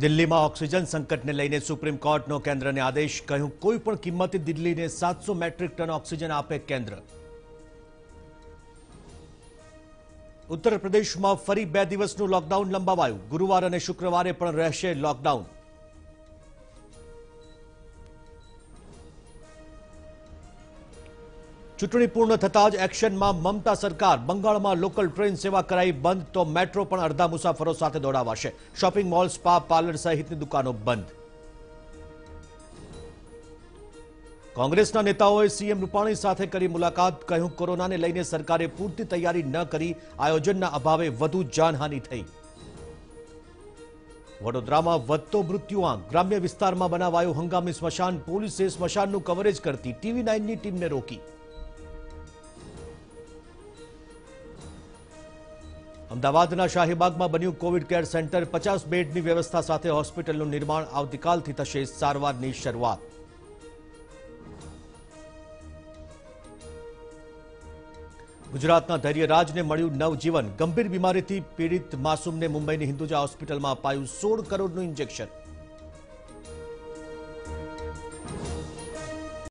दिल्ली में ऑक्सिजन संकट ने लईने सुप्रीम कोर्ट नो केन्द्र ने आदेश, कहूं कोईपण किमते दिल्ली ने 700 मेट्रिक टन ऑक्सिजन आपे केन्द्र। उत्तर प्रदेश में फरी 2 दिवसनु लॉकडाउन लंबावायु, गुरुवार अने शुक्रवारे पण रहेशे लॉकडाउन। चूंटणी पूर्ण थतां ज एक्शन में ममता सरकार, बंगाल में लोकल ट्रेन सेवा कराई बंद तो मेट्रो पण अर्धा मुसाफरो साथे दौड़ावाशे, शॉपिंग मॉल, स्पा, पार्लर सहित दुकानों बंद। कांग्रेसना नेताओं सीएम रूपाणी साथे करी मुलाकात, कहूं कोरोना ने लईने सरकारे पूरती तैयारी न करी, आयोजन अभावे वधु जानहानि थई। वडोदरा में वधतो मृत्युआंक, ग्राम्य विस्तार में बनावायो हंगामी स्मशान, पुलिसे स्मशाननुं कवरेज करती टीवी9 नी टीम ने रोकी। अमदावादना शाहीबाग में बन्यु कोविड केर सेंटर, 50 बेडनी व्यवस्था साथे होस्पिटलनुं निर्माण, आवतीकालथी थशे सारवारनी शरूआत। गुजरातना धैर्यराज ने मळ्युं नवजीवन, गंभीर बीमारी थी पीड़ित मासूम ने मुंबई हिंदुजा होस्पिटल में अपायु 16 करोड़ इंजेक्शन।